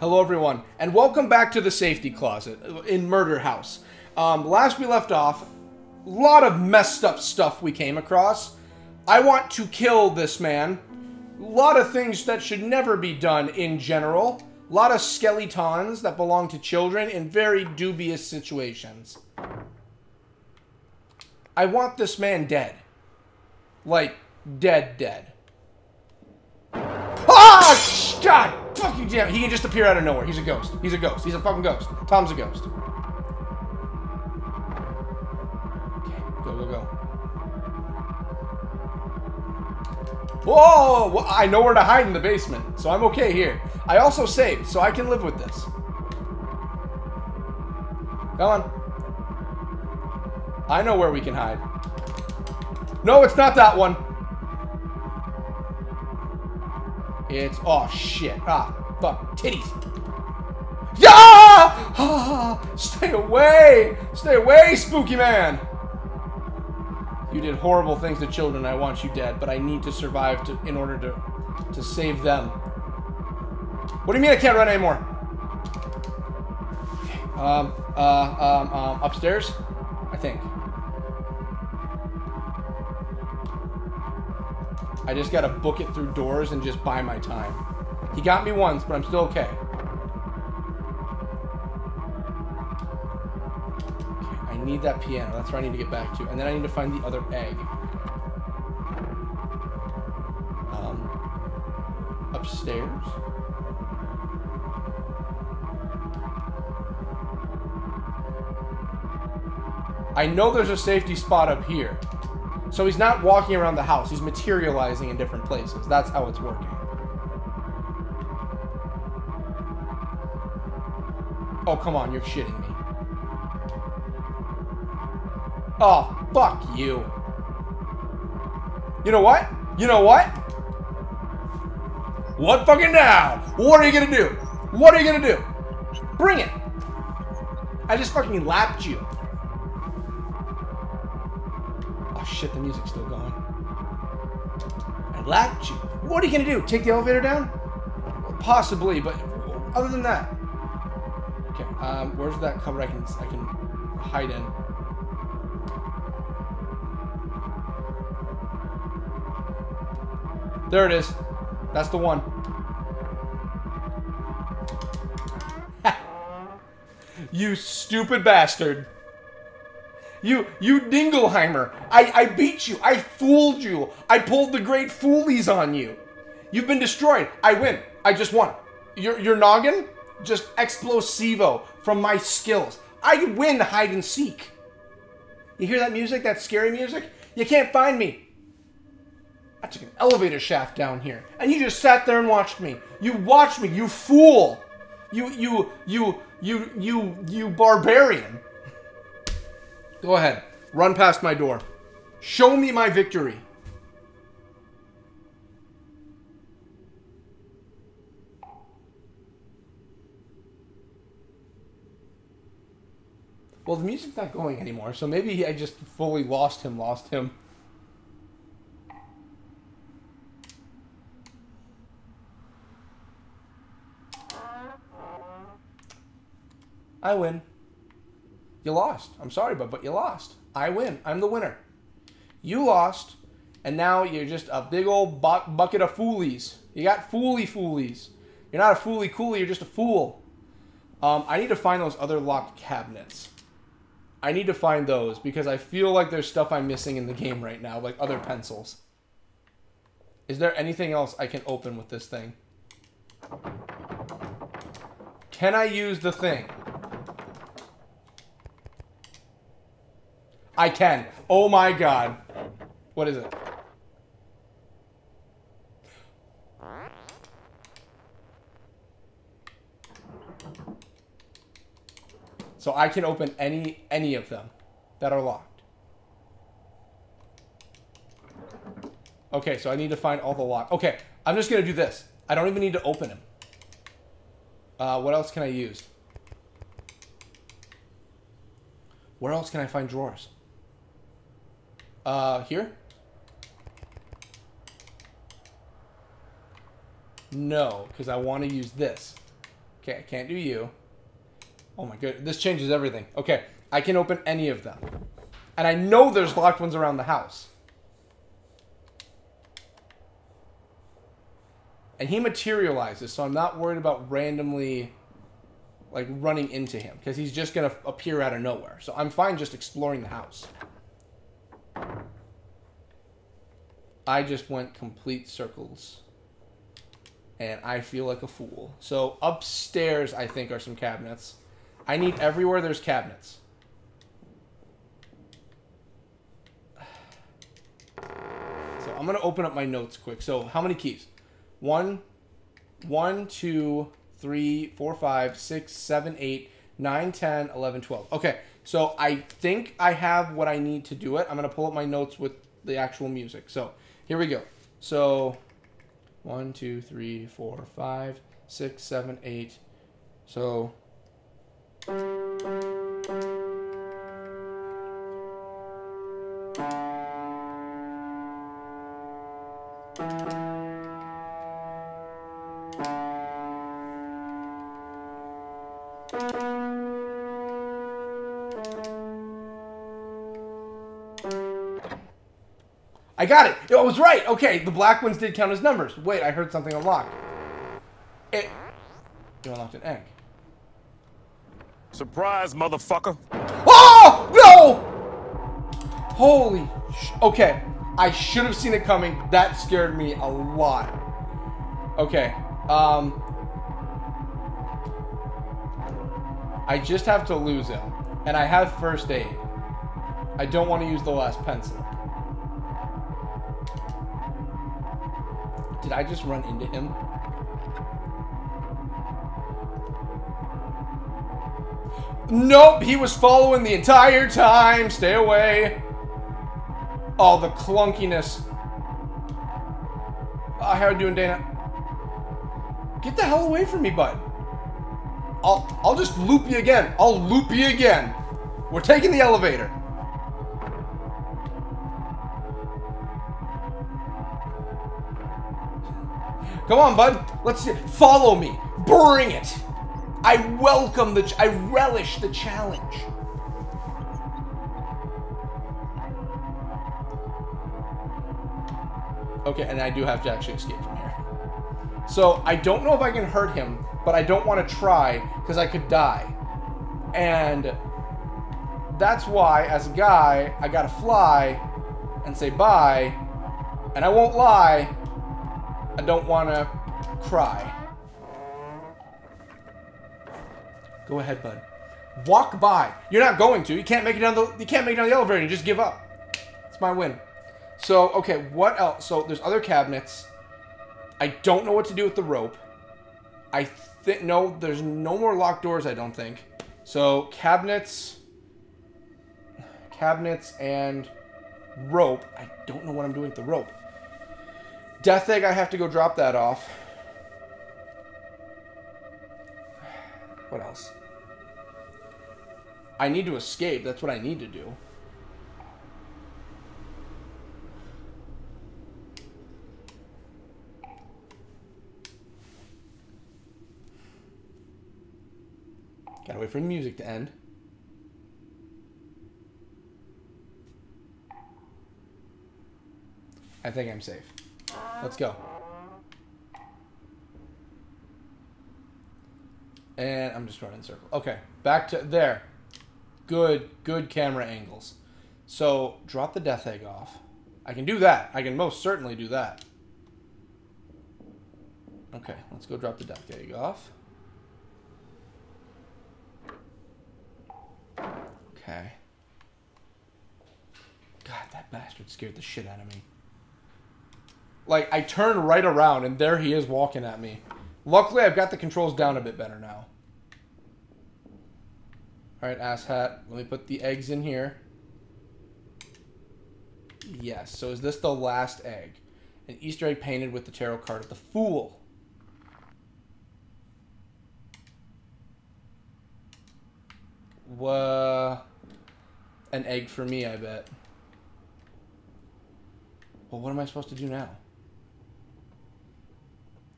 Hello everyone, and welcome back to the safety closet in Murder House. Last we left off, a lot of messed up stuff we came across. I want to kill this man. A lot of things that should never be done in general. A lot of skeletons that belong to children in very dubious situations. I want this man dead. Like, dead, dead. Ah! God! Fuck you, damn it. He can just appear out of nowhere. He's a ghost. He's a ghost. He's a fucking ghost. Tom's a ghost. Okay, go, go, go. Whoa! Well, I know where to hide in the basement, so I'm okay here. I also saved, so I can live with this. Come on. I know where we can hide. No, it's not that one. It's... oh, shit. Ah, fuck. Titties. Yeah! Ah, stay away! Stay away, spooky man! You did horrible things to children. I want you dead, but I need to survive in order to save them. What do you mean I can't run anymore? Okay. Upstairs? I think. I just gotta book it through doors and just buy my time. He got me once, but I'm still okay. I need that piano. That's where I need to get back to. And then I need to find the other egg. Upstairs. I know there's a safety spot up here. So he's not walking around the house. He's materializing in different places. That's how it's working. Oh, come on. You're shitting me. Oh, fuck you. You know what? You know what? What fucking now? What are you gonna do? What are you gonna do? Bring it. I just fucking lapped you. Shit, the music's still going. I lapped you. What are you gonna do? Take the elevator down? Possibly, but other than that. Okay, where's that cupboard I can hide in? There it is. That's the one. You stupid bastard. You Dingleheimer. I beat you. I fooled you. I pulled the great foolies on you. You've been destroyed. I win. I just won. Your noggin? Just explosivo from my skills. I win hide and seek. You hear that music? That scary music? You can't find me. I took an elevator shaft down here. And you just sat there and watched me. You watched me. You fool. You barbarian. Go ahead. Run past my door. Show me my victory. Well, the music's not going anymore, so maybe I just fully lost him. I win. You lost. I'm sorry, but you lost. I win. I'm the winner. You lost, and now you're just a big old bucket of foolies. You got foolies. You're not a foolie-coolie. You're just a fool. I need to find those other locked cabinets. I need to find those because I feel like there's stuff I'm missing in the game right now, like other pencils. Is there anything else I can open with this thing? Can I use the thing? I can. Oh my god. What is it? So I can open any of them that are locked. Okay, so I need to find all the lock. Okay, I'm just going to do this. I don't even need to open them. What else can I use? Where else can I find drawers? Here? No, because I want to use this. Can't do you. Oh my goodness. This changes everything. Okay. I can open any of them. And I know there's locked ones around the house. And he materializes, so I'm not worried about randomly, like, running into him. Because he's just going to appear out of nowhere. So I'm fine just exploring the house. I just went complete circles. And I feel like a fool. So upstairs, I think, are some cabinets. I need everywhere there's cabinets. So I'm going to open up my notes quick. So how many keys? 1, 2, 3, 4, 5, 6, 7, 8, 9, 10, 11, 12. Okay, so I think I have what I need to do it. I'm going to pull up my notes with the actual music. So here we go. So 1, 2, 3, 4, 5, 6, 7, 8. So... I got it. Yo, I was right. Okay, the black ones did count as numbers. Wait, I heard something unlocked. It... You unlocked an egg. Surprise, motherfucker. Oh, no! Holy... Okay, I should have seen it coming. That scared me a lot. Okay, I just have to lose him. And I have first aid. I don't want to use the last pencil. Did I just run into him? Nope, he was following the entire time. Stay away. Oh, the clunkiness. Oh, how are you doing, Dana? Get the hell away from me, bud. I'll just loop you again. I'll loop you again. We're taking the elevator. Come on, bud. Let's see. Follow me. Bring it. I welcome the... I relish the challenge. Okay, and I do have to actually escape from here. So, I don't know if I can hurt him, but I don't want to try, because I could die. And that's why, as a guy, I gotta fly and say bye, and I won't lie... I don't want to cry. Go ahead, bud. Walk by. You're not going to. You can't make it down the. You can't make it down the elevator. You just give up. It's my win. So okay, what else? So there's other cabinets. I don't know what to do with the rope. I think no. There's no more locked doors. I don't think. So cabinets. Cabinets and rope. I don't know what I'm doing with the rope. Death egg, I have to go drop that off. What else? I need to escape. That's what I need to do. Gotta wait for the music to end. I think I'm safe. Let's go. And I'm just running in circles. Okay, back to there. Good camera angles. So, drop the death egg off. I can do that. I can most certainly do that. Okay, let's go drop the death egg off. Okay. God, that bastard scared the shit out of me. Like, I turn right around, and there he is walking at me. Luckily, I've got the controls down a bit better now. Alright, asshat. Let me put the eggs in here. Yes, so is this the last egg? An Easter egg painted with the tarot card of the Fool. Whoa. An egg for me, I bet. Well, what am I supposed to do now?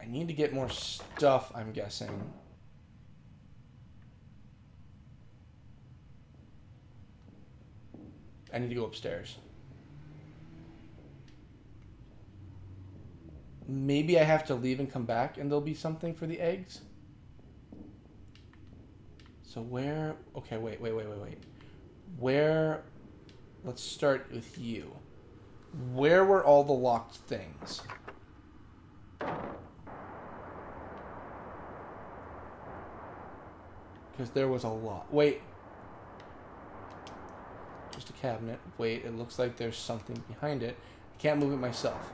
I need to get more stuff, I'm guessing. I need to go upstairs. Maybe I have to leave and come back and there'll be something for the eggs. So where... Okay, wait. Where... Let's start with you. Where were all the locked things? Because there was a lot. Wait. Just a cabinet. Wait, it looks like there's something behind it. I can't move it myself.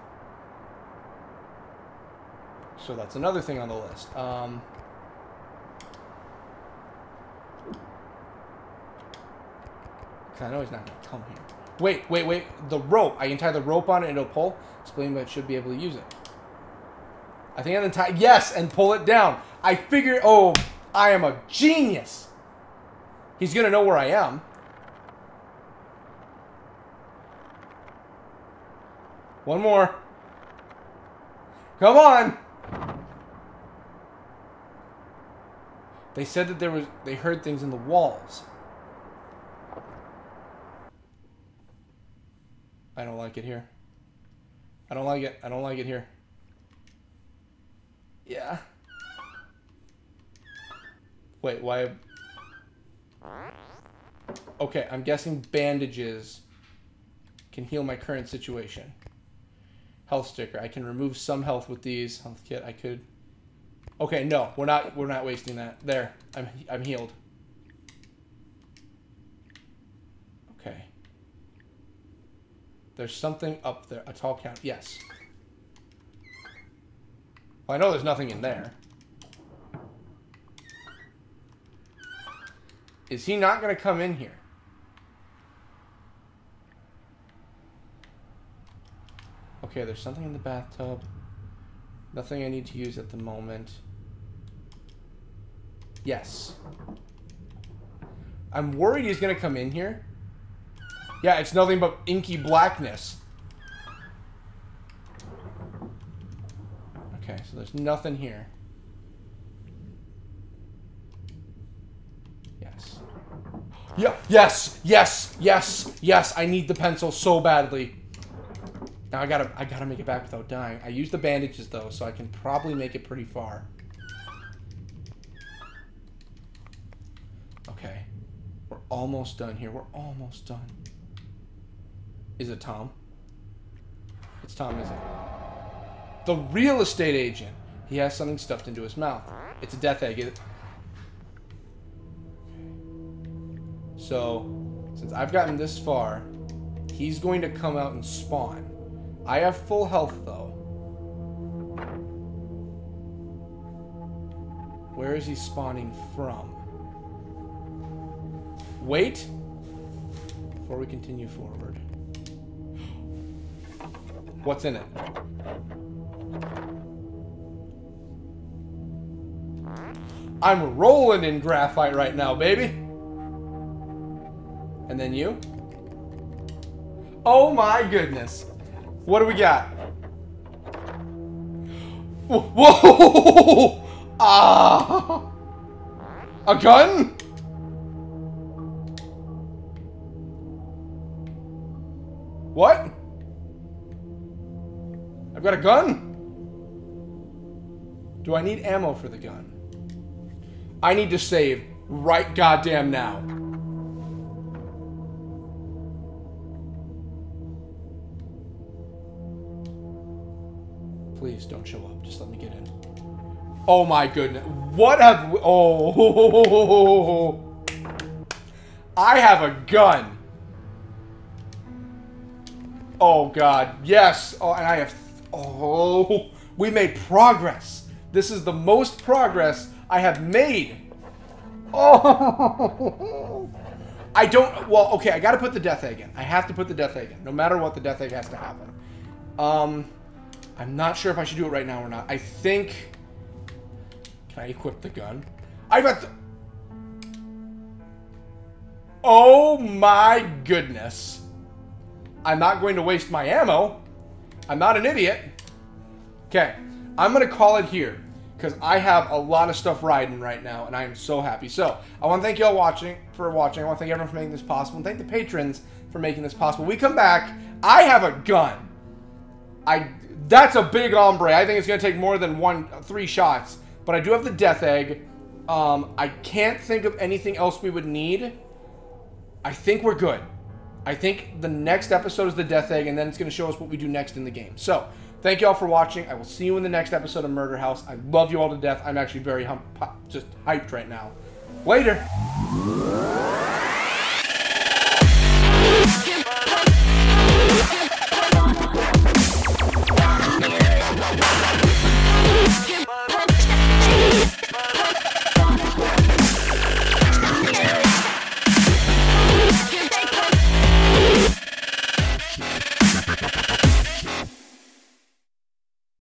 So that's another thing on the list. Because I know he's not going to come here. Wait. The rope. I can tie the rope on it and it'll pull. Explain, but should be able to use it. I think I can tie... Yes, and pull it down. I figured... Oh... I am a genius. He's going to know where I am. One more. Come on. They said that there was, they heard things in the walls. I don't like it here. I don't like it. I don't like it here. Yeah. Wait, why? Okay, I'm guessing bandages can heal my current situation. Health sticker. I can remove some health with these. Health kit. I could. Okay, no, we're not wasting that. There, I'm healed. Okay. There's something up there. A tall count. Yes. Well, I know there's nothing in there. Is he not going to come in here? Okay, there's something in the bathtub. Nothing I need to use at the moment. Yes. I'm worried he's going to come in here. Yeah, it's nothing but inky blackness. Okay, so there's nothing here. Yeah, yes. I need the pencil so badly. Now I gotta make it back without dying. I used the bandages though, so I can probably make it pretty far. Okay. We're almost done here. We're almost done. Is it Tom? It's Tom, is it? The real estate agent. He has something stuffed into his mouth. It's a death egg. So, since I've gotten this far, he's going to come out and spawn. I have full health, though. Where is he spawning from? Wait! Before we continue forward. What's in it? I'm rolling in graphite right now, baby! And then you? Oh my goodness. What do we got? Whoa! Ah! A gun? What? I've got a gun? Do I need ammo for the gun? I need to save right goddamn now. Please don't show up. Just let me get in. Oh my goodness. What have we... Oh. I have a gun. Oh God. Yes. Oh, and I have... Oh. We made progress. This is the most progress I have made. Oh. I don't... Well, okay. I got to put the death egg in. I have to put the death egg in. No matter what, the death egg has to happen. I'm not sure if I should do it right now or not. I think... Can I equip the gun? I've got the... Oh my goodness. I'm not going to waste my ammo. I'm not an idiot. Okay. I'm going to call it here. Because I have a lot of stuff riding right now. And I am so happy. So, I want to thank you all for watching. I want to thank everyone for making this possible. And thank the patrons for making this possible. We come back. I have a gun. That's a big hombre. I think it's going to take more than three shots. But I do have the death egg. I can't think of anything else we would need. I think we're good. I think the next episode is the death egg, and then it's going to show us what we do next in the game. So, thank you all for watching. I will see you in the next episode of Murder House. I love you all to death. I'm actually very just hyped right now. Later!